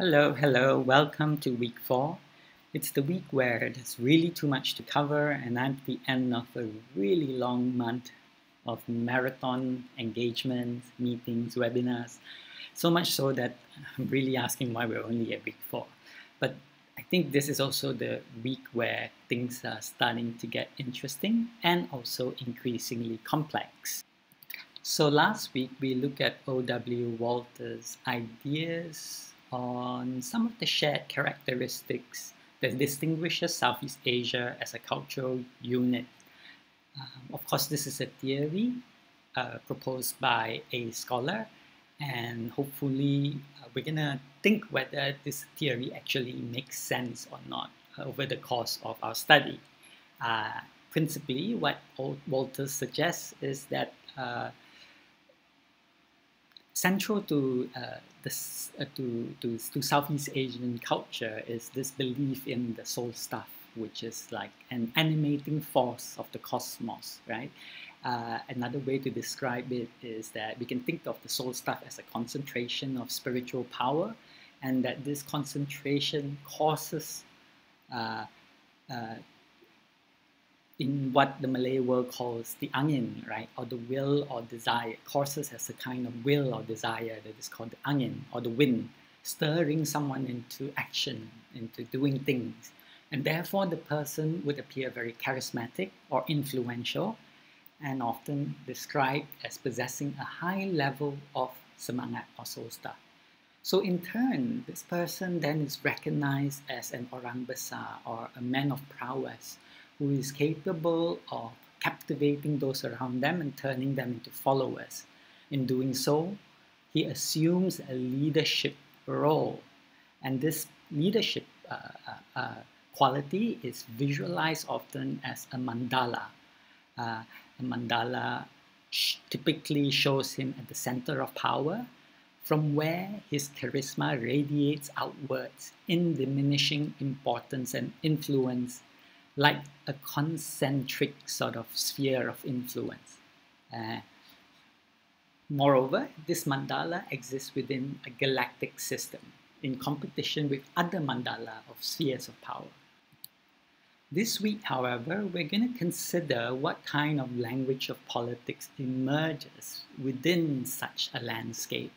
Hello, hello, welcome to week 4. It's the week where there's really too much to cover and I'm at the end of a really long month of marathon engagements, meetings, webinars, so much so that I'm really asking why we're only at week 4. But I think this is also the week where things are starting to get interesting and also increasingly complex. So last week we looked at O.W. Walters' ideas on some of the shared characteristics that distinguishes Southeast Asia as a cultural unit. Of course, this is a theory proposed by a scholar, and hopefully we're gonna think whether this theory actually makes sense or not over the course of our study. Principally, what Walters suggests is that central to Southeast Asian culture is this belief in the soul stuff, which is like an animating force of the cosmos, right? Another way to describe it is that we can think of the soul stuff as a concentration of spiritual power, and that this concentration causes in what the Malay world calls the angin, right, or the will or desire. Causes as a kind of will or desire that is called the angin, or the wind, stirring someone into action, into doing things. And therefore the person would appear very charismatic or influential, and often described as possessing a high level of semangat or soul star. So in turn, this person then is recognized as an orang besar, or a man of prowess, who is capable of captivating those around them and turning them into followers. In doing so, he assumes a leadership role. And this leadership quality is visualized often as a mandala. A mandala typically shows him at the center of power, from where his charisma radiates outwards in diminishing importance and influence, like a concentric sort of sphere of influence. Moreover, this mandala exists within a galactic system in competition with other mandala of spheres of power. This week, however, we're going to consider what kind of language of politics emerges within such a landscape,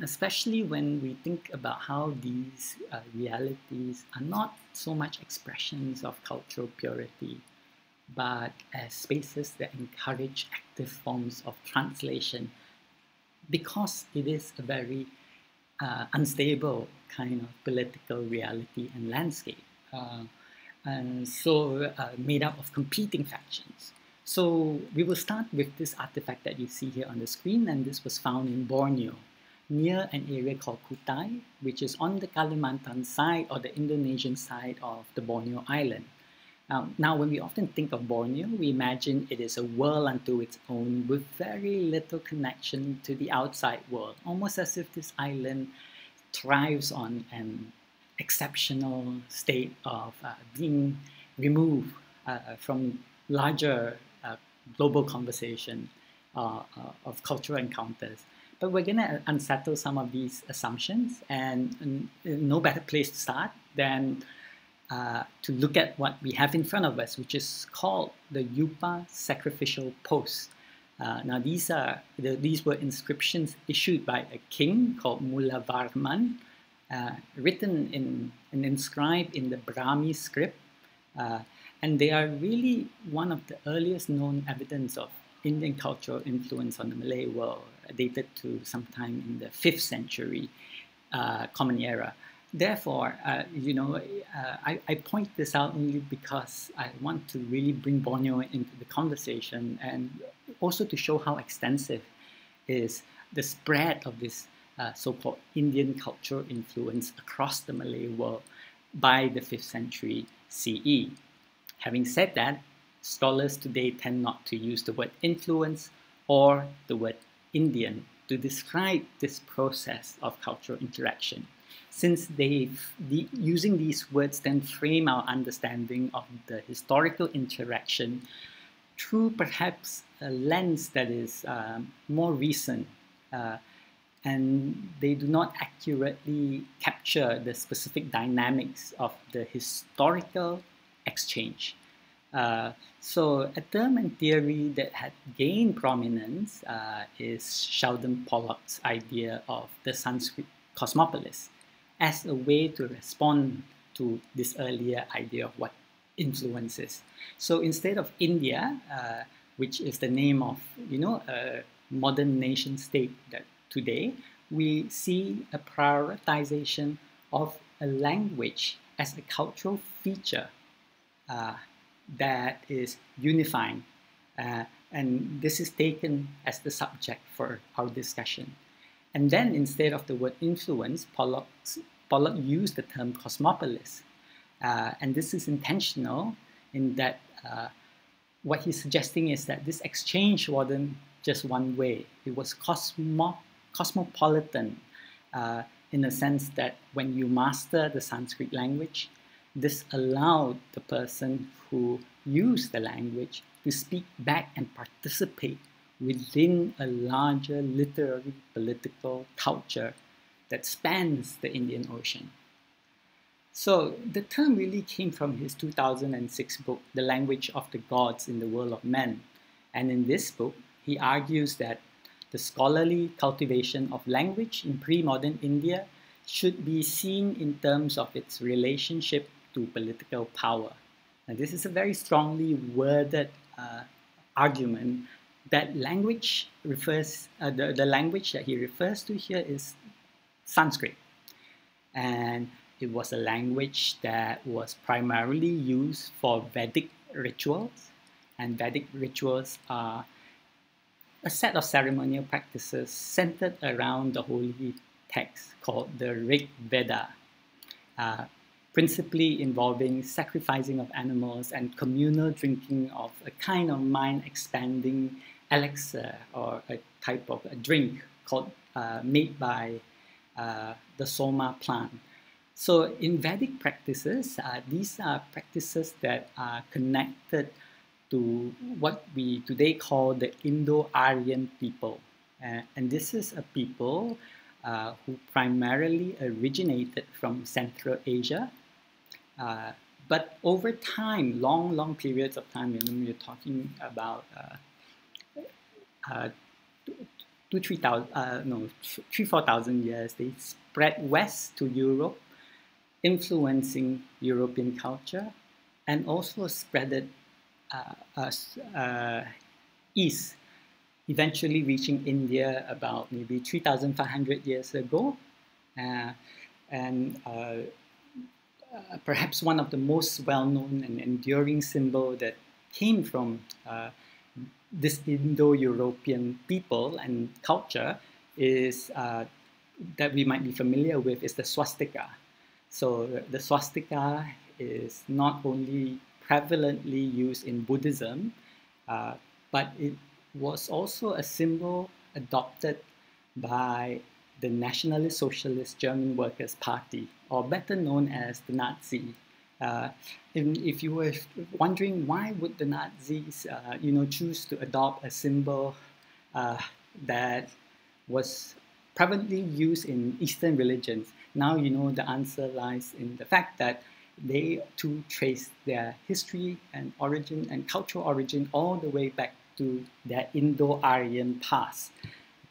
especially when we think about how these realities are not so much expressions of cultural purity, but as spaces that encourage active forms of translation, because it is a very unstable kind of political reality and landscape, and so made up of competing factions. So we will start with this artifact that you see here on the screen, and this was found in Borneo, near an area called Kutai, which is on the Kalimantan side, or the Indonesian side, of the Borneo island. Now, when we often think of Borneo, we imagine it is a world unto its own with very little connection to the outside world, almost as if this island thrives on an exceptional state of being removed from larger global conversation of cultural encounters. But we're going to unsettle some of these assumptions, and no better place to start than to look at what we have in front of us, which is called the Yupa sacrificial posts. Now, these were inscriptions issued by a king called Mulavarman, written in and inscribed in the Brahmi script, and they are really one of the earliest known evidence of Indian cultural influence on the Malay world, dated to sometime in the 5th century Common Era. Therefore, I point this out only because I want to really bring Borneo into the conversation, and also to show how extensive is the spread of this so-called Indian cultural influence across the Malay world by the 5th century CE. Having said that, scholars today tend not to use the word influence or the word Indian to describe this process of cultural interaction, since using these words then frame our understanding of the historical interaction through perhaps a lens that is more recent and they do not accurately capture the specific dynamics of the historical exchange. So a term and theory that had gained prominence is Sheldon Pollock's idea of the Sanskrit Cosmopolis as a way to respond to this earlier idea of what influence is. So instead of India, which is the name of, you know, a modern nation state that today, we see a prioritization of a language as a cultural feature that is unifying. And this is taken as the subject for our discussion. And then instead of the word influence, Pollock used the term cosmopolis. And this is intentional in that what he's suggesting is that this exchange wasn't just one way. It was cosmopolitan in the sense that when you master the Sanskrit language, this allowed the person who used the language to speak back and participate within a larger literary, political culture that spans the Indian Ocean. So the term really came from his 2006 book, The Language of the Gods in the World of Men. And in this book, he argues that the scholarly cultivation of language in pre-modern India should be seen in terms of its relationship to political power. And this is a very strongly worded argument that language refers, the language that he refers to here is Sanskrit. And it was a language that was primarily used for Vedic rituals. And Vedic rituals are a set of ceremonial practices centered around the holy text called the Rig Veda, principally involving sacrificing of animals and communal drinking of a kind of mind-expanding elixir or a type of a drink called, made by the Soma plant. So in Vedic practices, these are practices that are connected to what we today call the Indo-Aryan people. And this is a people who primarily originated from Central Asia. But over time, long periods of time, and we're talking about 3,000 to 4,000 years, they spread west to Europe, influencing European culture, and also spreaded east, eventually reaching India about maybe 3,500 years ago. Perhaps one of the most well-known and enduring symbols that came from this Indo-European people and culture is that we might be familiar with is the swastika. So the swastika is not only prevalently used in Buddhism, but it was also a symbol adopted by the Nationalist Socialist German Workers' Party, or better known as the Nazi. If you were wondering why would the Nazis, choose to adopt a symbol that was prevalently used in Eastern religions, now you know the answer lies in the fact that they too trace their history and origin and cultural origin all the way back to their Indo-Aryan past.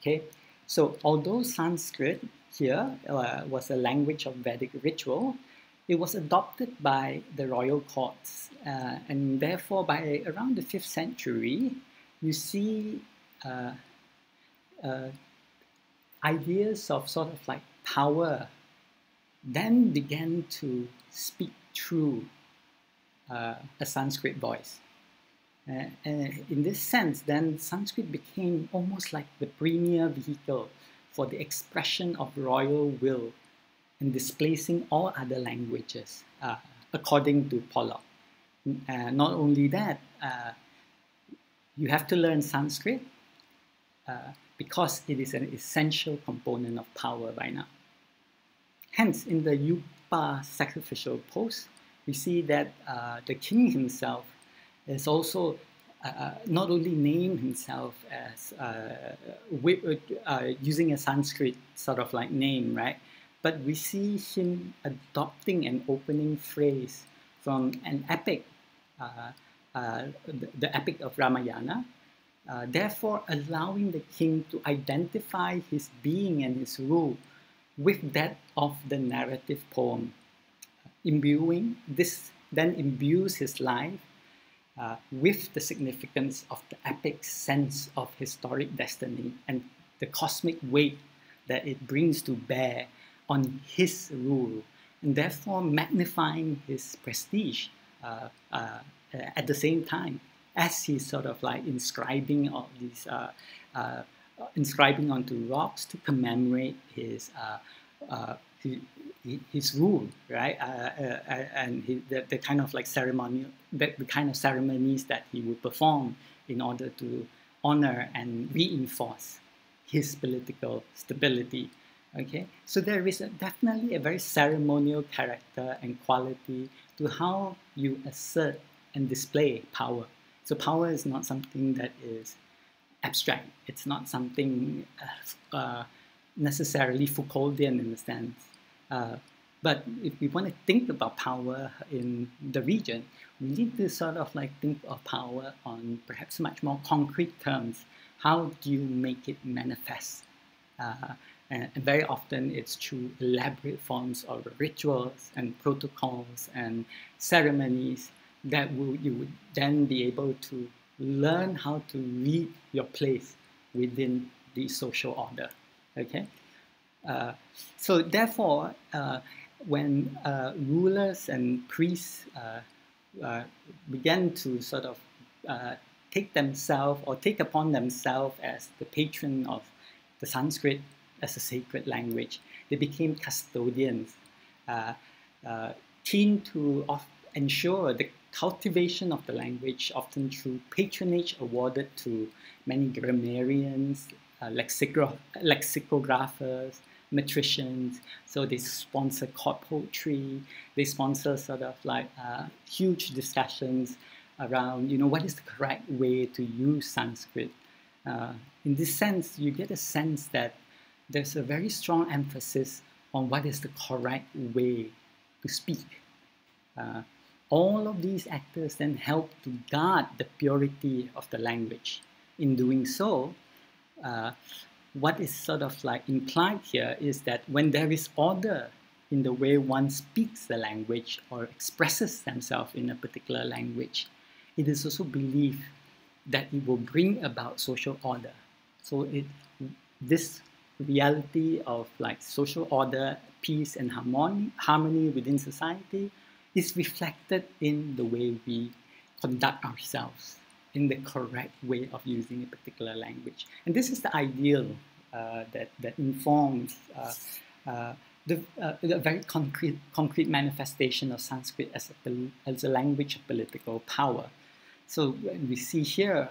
Okay, so although Sanskrit here was a language of Vedic ritual, it was adopted by the royal courts, and therefore by around the 5th century, you see ideas of sort of like power then began to speak through a Sanskrit voice. And in this sense, then Sanskrit became almost like the premier vehicle for the expression of royal will and displacing all other languages, according to Pollock. Not only that, you have to learn Sanskrit because it is an essential component of power by now. Hence, in the Yupa sacrificial post, we see that the king himself is also not only named himself as using a Sanskrit sort of like name, right? But we see him adopting an opening phrase from an epic, the epic of Ramayana, therefore allowing the king to identify his being and his rule with that of the narrative poem. This then imbues his life with the significance of the epic's sense of historic destiny and the cosmic weight that it brings to bear on his rule, and therefore magnifying his prestige at the same time as he's sort of like inscribing all these inscribing onto rocks to commemorate his rule, right? And the kind of like ceremonial, the kind of ceremonies that he would perform in order to honor and reinforce his political stability. Okay, so there is definitely a very ceremonial character and quality to how you assert and display power. So power is not something that is abstract. It's not something necessarily Foucauldian in a sense. But if we want to think about power in the region, we need to sort of like think of power on perhaps much more concrete terms. How do you make it manifest? And very often it's through elaborate forms of rituals and protocols and ceremonies that you would then be able to learn how to read your place within the social order. Okay, so therefore, when rulers and priests began to sort of take upon themselves as the patron of the Sanskrit as a sacred language, they became custodians, keen to ensure the cultivation of the language, often through patronage awarded to many grammarians, lexicographers, metricians. So they sponsor court poetry, they sponsor sort of like huge discussions around, you know, what is the correct way to use Sanskrit. In this sense, you get a sense that there's a very strong emphasis on what is the correct way to speak. All of these actors then help to guard the purity of the language. In doing so, what is sort of like implied here is that when there is order in the way one speaks the language or expresses themselves in a particular language, it is also believed that it will bring about social order. So this reality of like social order, peace and harmony within society is reflected in the way we conduct ourselves in the correct way of using a particular language. And this is the ideal that informs the very concrete manifestation of Sanskrit as a language of political power. So we see here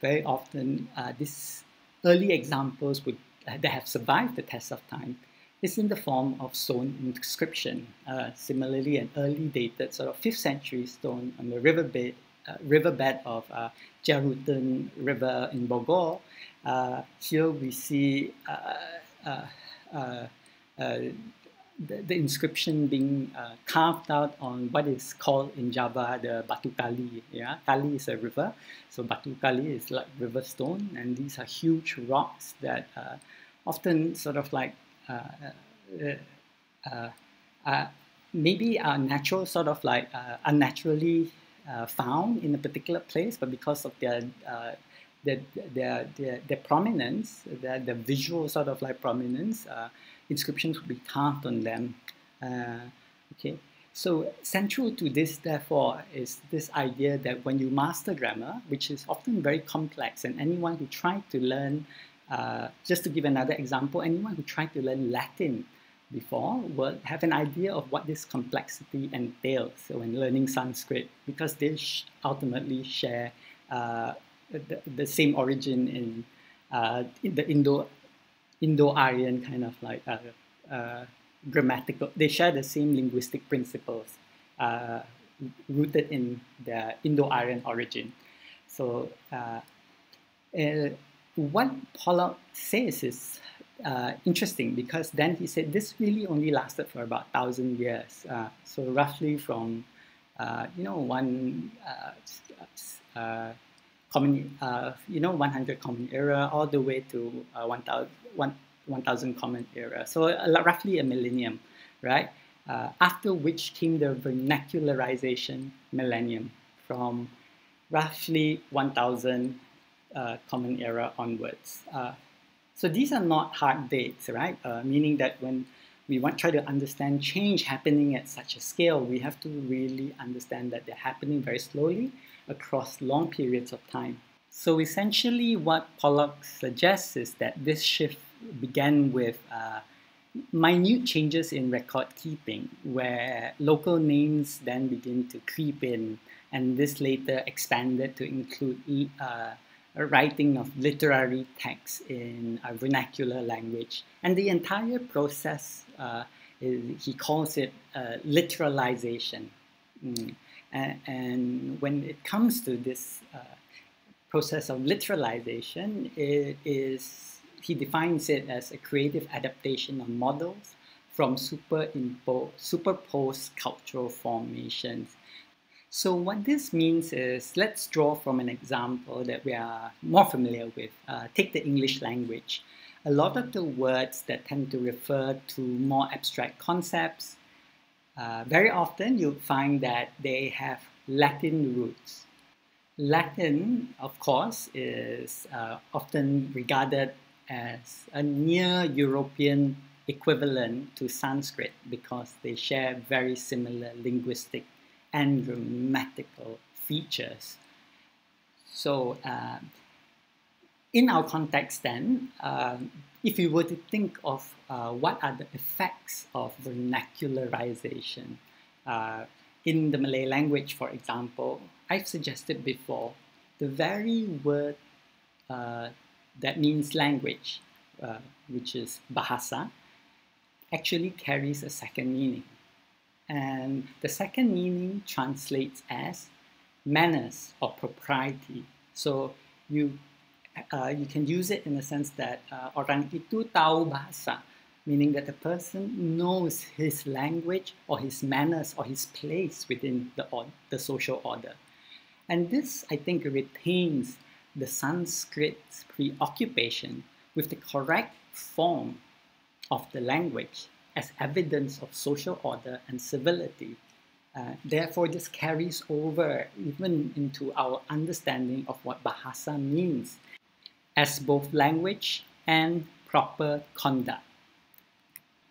very often these early examples that have survived the test of time is in the form of stone inscription. Similarly, an early dated sort of 5th century stone on the riverbed of Jarutun River in Bogor. Here we see the inscription being carved out on what is called in Java the Batu Kali. Yeah? Kali is a river, so Batu Kali is like river stone, and these are huge rocks that often sort of like maybe are natural, sort of like unnaturally found in a particular place, but because of their prominence, their visual sort of like prominence, inscriptions would be carved on them. Okay, so central to this, therefore, is this idea that when you master grammar, which is often very complex, and anyone who tried to learn, just to give another example, anyone who tried to learn Latin before will have an idea of what this complexity entails when learning Sanskrit, because they ultimately share the same origin in the Indo-Aryan kind of like grammatical. They share the same linguistic principles rooted in their Indo-Aryan origin. So what Pollock says is interesting, because then he said this really only lasted for about 1,000 years. So roughly from one 100 Common Era all the way to 1000 Common Era. So roughly a millennium, right? After which came the vernacularization millennium, from roughly 1000 Common Era onwards. So these are not hard dates, right? Meaning that when we try to understand change happening at such a scale, we have to really understand that they're happening very slowly across long periods of time. So essentially what Pollock suggests is that this shift began with minute changes in record keeping, where local names then begin to creep in, and this later expanded to include writing of literary texts in a vernacular language. And the entire process, he calls it literalization. And when it comes to this process of literalization, he defines it as a creative adaptation of models from superposed cultural formations. So what this means is, let's draw from an example that we are more familiar with. Take the English language. A lot of the words that tend to refer to more abstract concepts, very often you'll find that they have Latin roots. Latin, of course, is often regarded as a near European equivalent to Sanskrit, because they share very similar linguistic and grammatical features. So in our context then, if you were to think of what are the effects of vernacularization, in the Malay language, for example, I've suggested before, the very word that means language, which is bahasa, actually carries a second meaning. And the second meaning translates as manners or propriety. So you can use it in the sense that orang itu tahu bahasa, meaning that the person knows his language or his manners or his place within the social order. And this, I think, retains the Sanskrit preoccupation with the correct form of the language as evidence of social order and civility. Therefore, this carries over even into our understanding of what bahasa means as both language and proper conduct.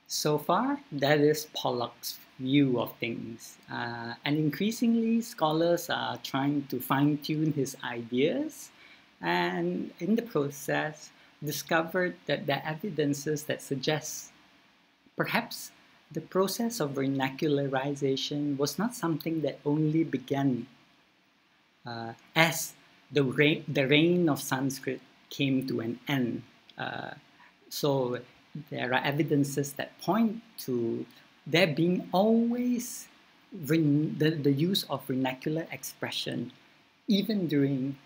So far, that is Pollock's view of things. And increasingly, scholars are trying to fine-tune his ideas, and in the process discovered that there are evidences that suggest perhaps the process of vernacularization was not something that only began as the reign of Sanskrit came to an end. So there are evidences that point to there being always the use of vernacular expression, even during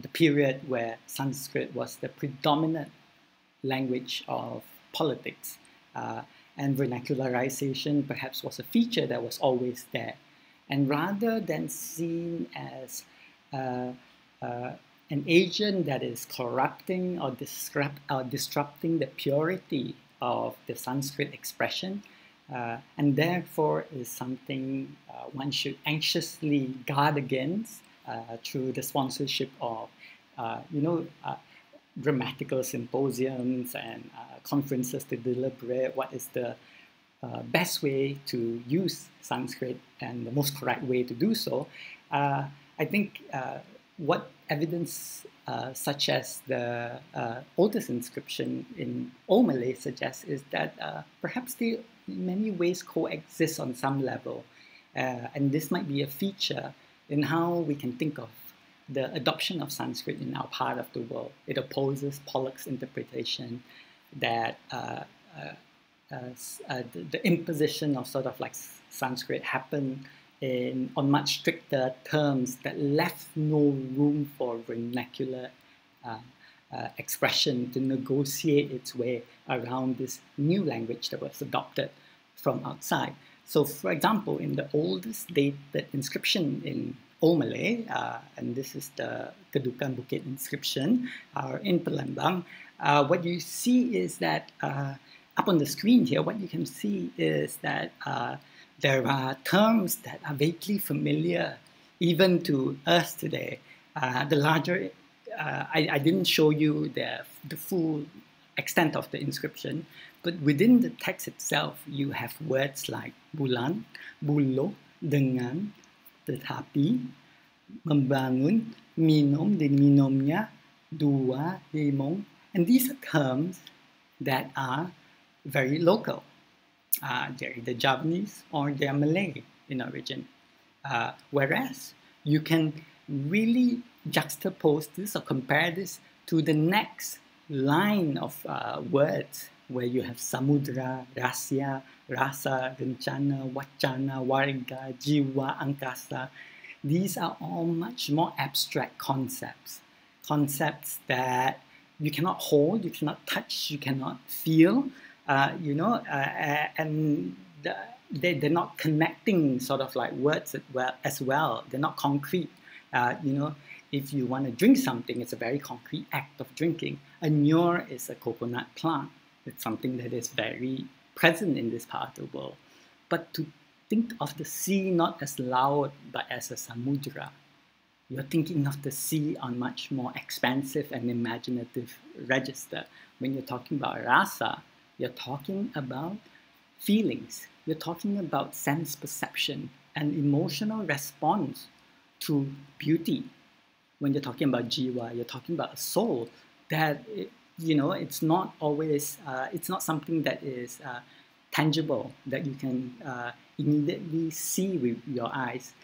the period where Sanskrit was the predominant language of politics, and vernacularization perhaps was a feature that was always there. And rather than seen as an agent that is corrupting or disrupting the purity of the Sanskrit expression, and therefore is something one should anxiously guard against through the sponsorship of, grammatical symposiums and conferences to deliberate what is the best way to use Sanskrit and the most correct way to do so. I think what evidence such as the oldest inscription in Old Malay suggests is that perhaps they in many ways coexist on some level, and this might be a feature in how we can think of the adoption of Sanskrit in our part of the world. It opposes Pollock's interpretation that the imposition of sort of like Sanskrit happened on much stricter terms that left no room for vernacular expression to negotiate its way around this new language that was adopted from outside. So, for example, in the oldest dated inscription in Old Malay, and this is the Kedukan Bukit inscription in Palembang, what you see is that, up on the screen here, what you can see is that there are terms that are vaguely familiar even to us today. The larger, I didn't show you the full extent of the inscription, but within the text itself, you have words like bulan, bulo, dengan, tetapi, membangun, minum, di minumnya, dua, limong, and these are terms that are very local. They're either Javanese or they're Malay in origin. Whereas you can really juxtapose this or compare this to the next line of words where you have samudra, rasya, rasa, rencana, wacana, warga, jiwa, angkasa. These are all much more abstract concepts. Concepts that you cannot hold, you cannot touch, you cannot feel, and they're not connecting sort of like words as well. They're not concrete. If you want to drink something, it's a very concrete act of drinking. A nyor is a coconut plant. It's something that is very present in this part of the world. But to think of the sea not as loud, but as a samudra, you're thinking of the sea on much more expansive and imaginative register. When you're talking about rasa, you're talking about feelings, you're talking about sense perception and emotional response to beauty. When you're talking about jiva, you're talking about a soul that, it's not always, it's not something that is tangible, that you can immediately see with your eyes.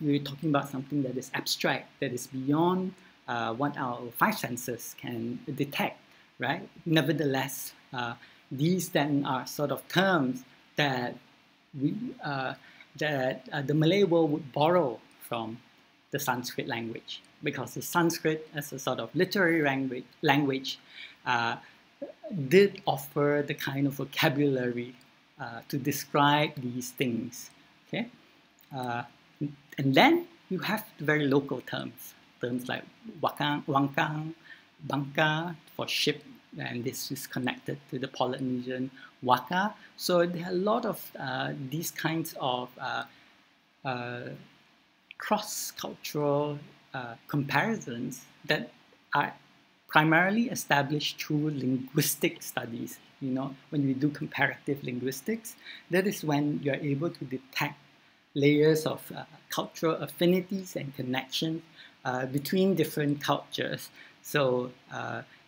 You're talking about something that is abstract, that is beyond what our five senses can detect, right? Nevertheless, these then are sort of terms that the Malay world would borrow from the Sanskrit language, because the Sanskrit as a sort of literary language did offer the kind of vocabulary to describe these things. Okay, and then you have very local terms like wakang, wangkang, bangka for ship. And this is connected to the Polynesian waka. So there are a lot of these kinds of cross-cultural comparisons that are primarily established through linguistic studies. When we do comparative linguistics, that is when you're able to detect layers of cultural affinities and connections between different cultures. So,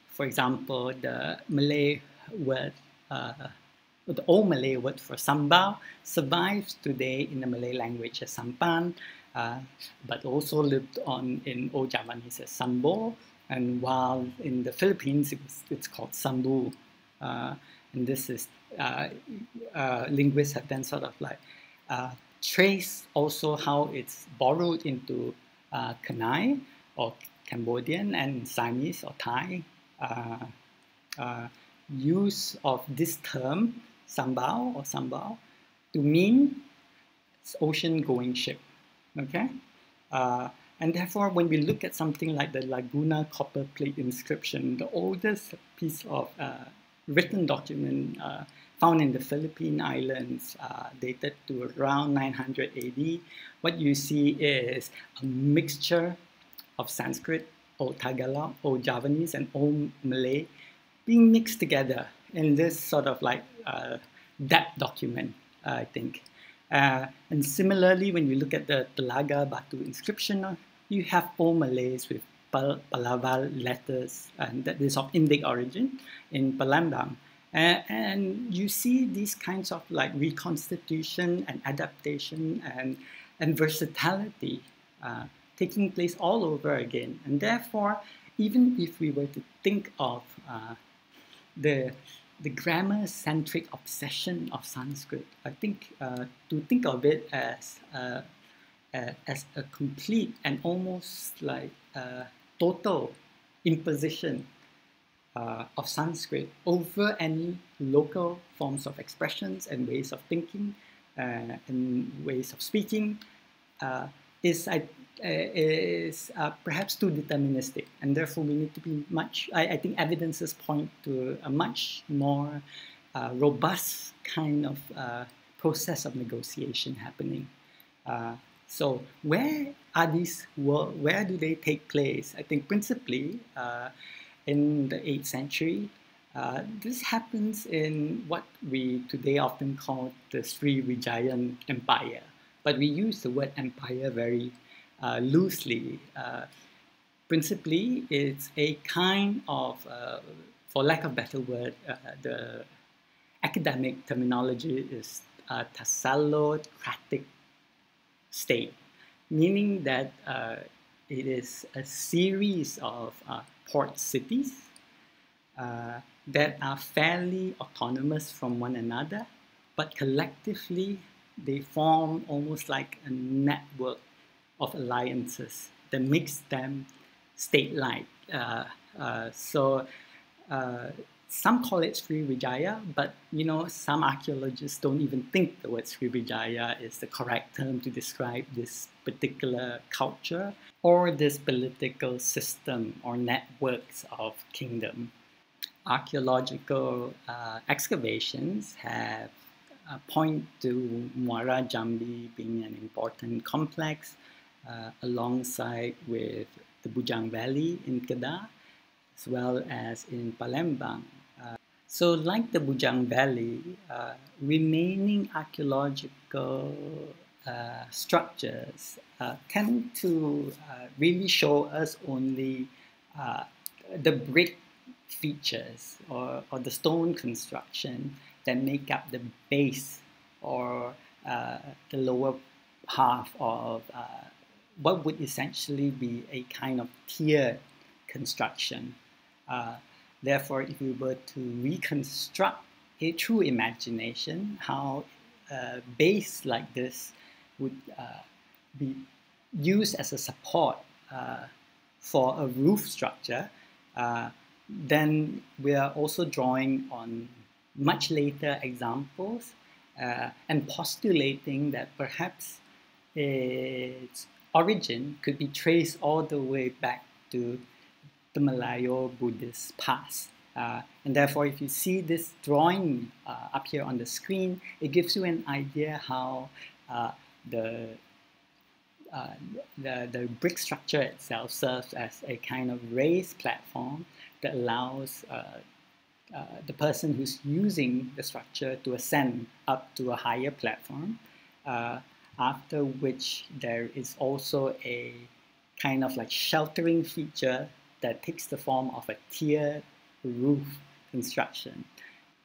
for example, the Malay word, the old Malay word for sambal survives today in the Malay language as sampan, but also lived on in Old Javanese as sambo, and while in the Philippines it's called sambu. And this is, linguists have then sort of like traced also how it's borrowed into Kanai or Cambodian and Siamese or Thai. Use of this term, sambal or sambal, to mean ocean-going ship, okay? And therefore, when we look at something like the Laguna copper plate inscription, the oldest piece of written document found in the Philippine Islands, dated to around 900 AD, what you see is a mixture of Sanskrit, Old Tagalog, Old Javanese, and Old Malay being mixed together in this sort of like that document, I think. And similarly, when you look at the Telaga Batu inscription, you have Old Malays with Palaval letters, and that is of Indic origin in Palembang. And you see these kinds of like reconstitution and adaptation and versatility taking place all over again. And therefore, even if we were to think of the grammar-centric obsession of Sanskrit. I think to think of it as a complete and almost like total imposition of Sanskrit over any local forms of expressions and ways of thinking and ways of speaking is perhaps too deterministic, and therefore we need to be much, I think evidences point to a much more robust kind of process of negotiation happening. So where are these, where do they take place? I think principally in the 8th century, this happens in what we today often call the Sri Vijayan Empire, but we use the word empire very loosely. Principally, it's a kind of, for lack of a better word, the academic terminology is tasallocratic state, meaning that it is a series of port cities that are fairly autonomous from one another, but collectively they form almost like a network of alliances that makes them state-like. So some call it Sri Vijaya, but you know, some archaeologists don't even think the word Sri Vijaya is the correct term to describe this particular culture or this political system or networks of kingdom. Archaeological excavations have point to Muara Jambi being an important complex alongside with the Bujang Valley in Kedah, as well as in Palembang. So like the Bujang Valley, remaining archaeological structures tend to really show us only the brick features or the stone construction that make up the base or the lower half of what would essentially be a kind of tiered construction. Therefore, if we were to reconstruct it through imagination, how a base like this would be used as a support for a roof structure, then we are also drawing on much later examples and postulating that perhaps its origin could be traced all the way back to the Malayo-Buddhist past. And therefore, if you see this drawing up here on the screen, it gives you an idea how the brick structure itself serves as a kind of raised platform that allows the person who's using the structure to ascend up to a higher platform, after which there is also a kind of like sheltering feature that takes the form of a tiered roof construction.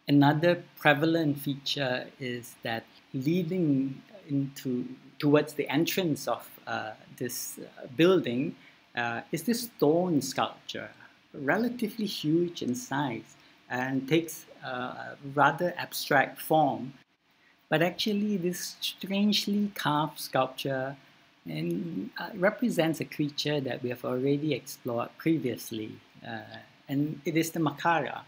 Another prevalent feature is that leading towards the entrance of this building is this stone sculpture, relatively huge in size, and takes a rather abstract form. But actually this strangely carved sculpture represents a creature that we have already explored previously, and it is the Makara,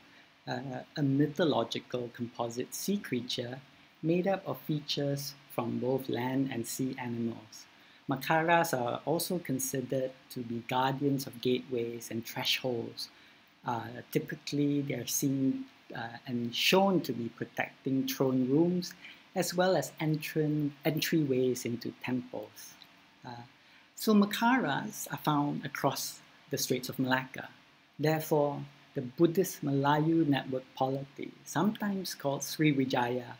a mythological composite sea creature made up of features from both land and sea animals. Makaras are also considered to be guardians of gateways and thresholds. Typically, they are seen and shown to be protecting throne rooms as well as entryways into temples. So Makaras are found across the Straits of Malacca. Therefore, the Buddhist Malayu network polity, sometimes called Sri Vijaya,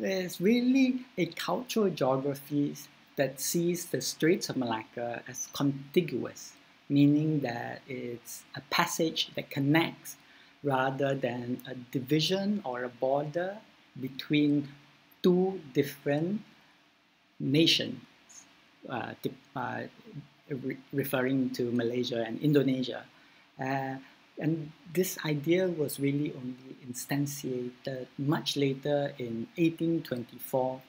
is really a cultural geography that sees the Straits of Malacca as contiguous, meaning that it's a passage that connects rather than a division or a border between two different nations, referring to Malaysia and Indonesia. And this idea was really only instantiated much later in 1824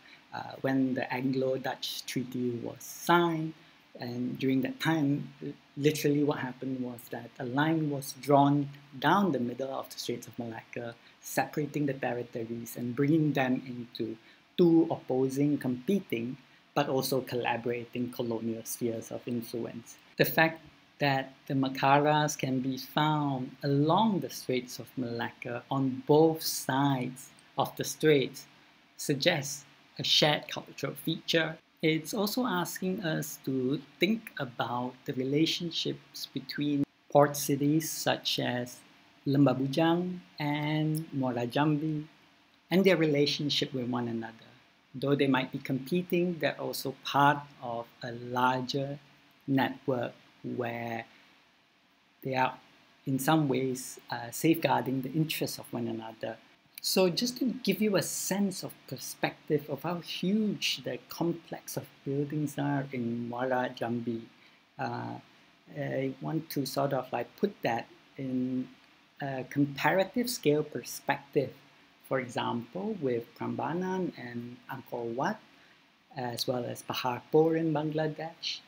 when the Anglo-Dutch Treaty was signed. And during that time, literally what happened was that a line was drawn down the middle of the Straits of Malacca, separating the territories and bringing them into two opposing, competing, but also collaborating colonial spheres of influence. The fact that the Makaras can be found along the Straits of Malacca on both sides of the straits suggests a shared cultural feature. It's also asking us to think about the relationships between port cities such as Lembah Bujang and Muara Jambi and their relationship with one another. Though they might be competing, they're also part of a larger network where they are in some ways safeguarding the interests of one another. So just to give you a sense of perspective of how huge the complex of buildings are in Muara Jambi, I want to sort of like put that in a comparative scale perspective, for example, with Prambanan and Angkor Wat, as well as Paharpur in Bangladesh.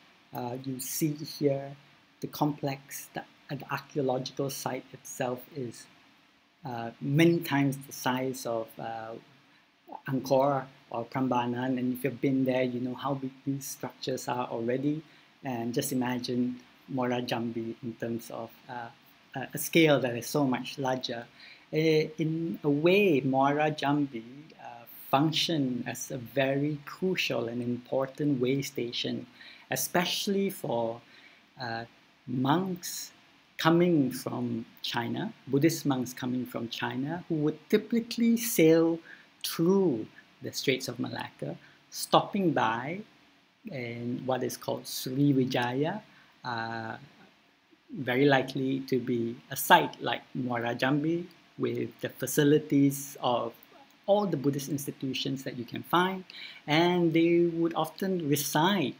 You see here the complex, the archaeological site itself is many times the size of Angkor or Prambanan, and if you've been there, you know how big these structures are already. And just imagine Muara Jambi in terms of a scale that is so much larger. In a way, Muara Jambi function as a very crucial and important way station, especially for monks coming from China, Buddhist monks coming from China, who would typically sail through the Straits of Malacca, stopping by in what is called Sri Vijaya, very likely to be a site like Muara Jambi with the facilities of all the Buddhist institutions that you can find, and they would often reside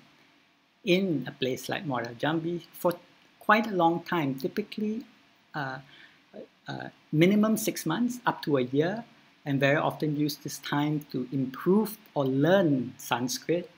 in a place like Muara Jambi for quite a long time, typically minimum 6 months up to a year, and very often use this time to improve or learn Sanskrit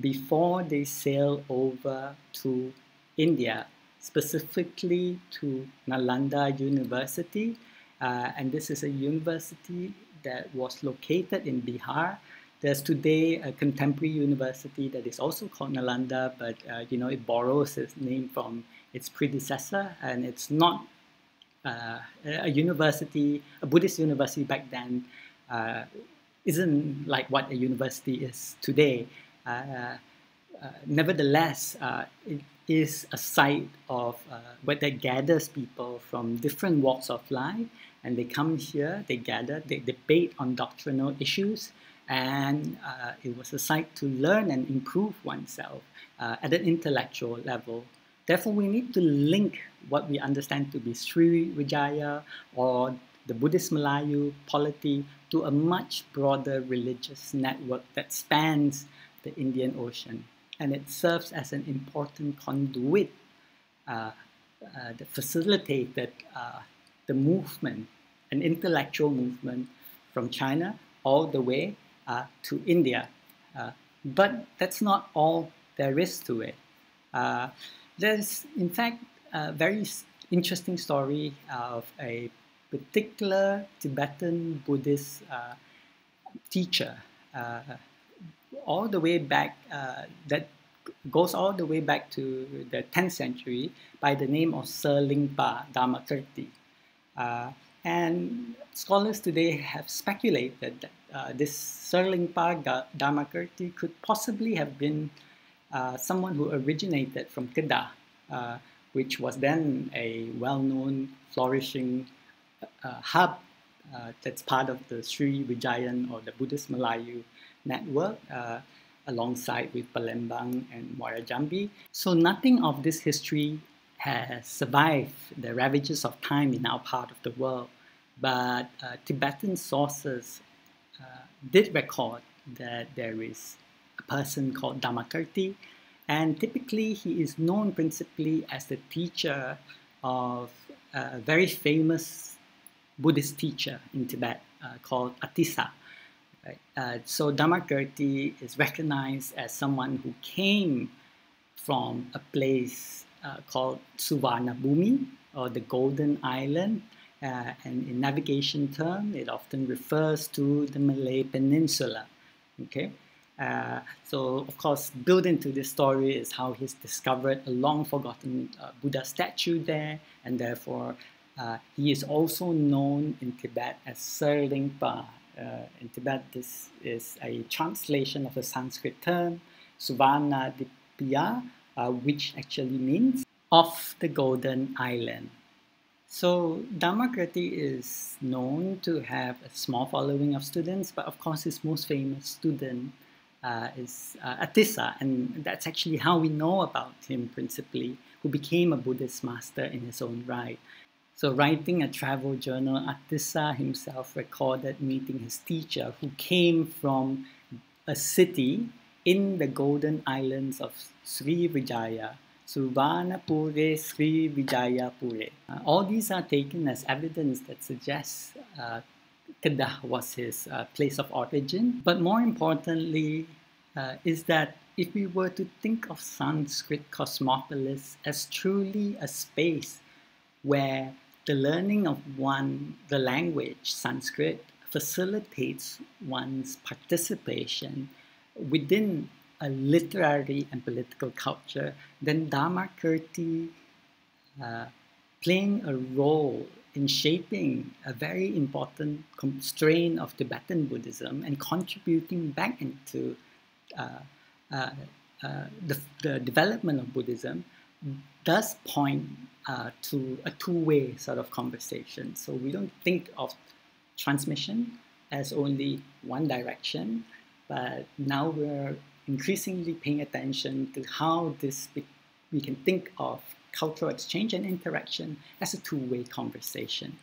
before they sail over to India, specifically to Nalanda University. And this is a university that was located in Bihar. There's today a contemporary university that is also called Nalanda, but you know, it borrows its name from its predecessor, and it's not a university. A Buddhist university back then isn't like what a university is today. Nevertheless, it is a site of where that gathers people from different walks of life, and they come here, they gather, they debate on doctrinal issues, and it was a site to learn and improve oneself at an intellectual level. Therefore, we need to link what we understand to be Sri Vijaya or the Buddhist Malayu polity to a much broader religious network that spans the Indian Ocean. And it serves as an important conduit that facilitated the movement, an intellectual movement from China all the way to India. But that's not all there is to it. There's, in fact, a very interesting story of a particular Tibetan Buddhist teacher all the way back, that goes all the way back to the 10th century by the name of Serlingpa Dharmakirti. And scholars today have speculated that this Serlingpa Dharmakirti could possibly have been someone who originated from Kedah, which was then a well-known, flourishing hub that's part of the Sri Vijayan or the Buddhist Malayu network, alongside with Palembang and Muara Jambi. So nothing of this history has survived the ravages of time in our part of the world, but Tibetan sources did record that there is a person called Dharmakirti, and typically he is known principally as the teacher of a very famous Buddhist teacher in Tibet called Atisa. Right? So Dharmakirti is recognized as someone who came from a place called Suvarnabhumi, or the Golden Island. And in navigation term, it often refers to the Malay Peninsula. Okay, so of course, built into this story is how he's discovered a long-forgotten Buddha statue there, and therefore he is also known in Tibet as Serlingpa. In Tibet, this is a translation of the Sanskrit term Suvarnadipiya, which actually means "of the Golden Island." So Dharmakirti is known to have a small following of students, but of course his most famous student is Atisa, and that's actually how we know about him principally, who became a Buddhist master in his own right. So writing a travel journal, Atisa himself recorded meeting his teacher, who came from a city in the Golden Islands of Sri Vijaya, Suvarnapure, Sri Vijayapure. All these are taken as evidence that suggests Kedah was his place of origin. But more importantly is that if we were to think of Sanskrit Cosmopolis as truly a space where the learning of the language, Sanskrit, facilitates one's participation within a literary and political culture, then Dharmakirti playing a role in shaping a very important strain of Tibetan Buddhism and contributing back into the development of Buddhism does point to a two-way sort of conversation. So we don't think of transmission as only one direction, but now we're increasingly paying attention to how this we can think of cultural exchange and interaction as a two-way conversation.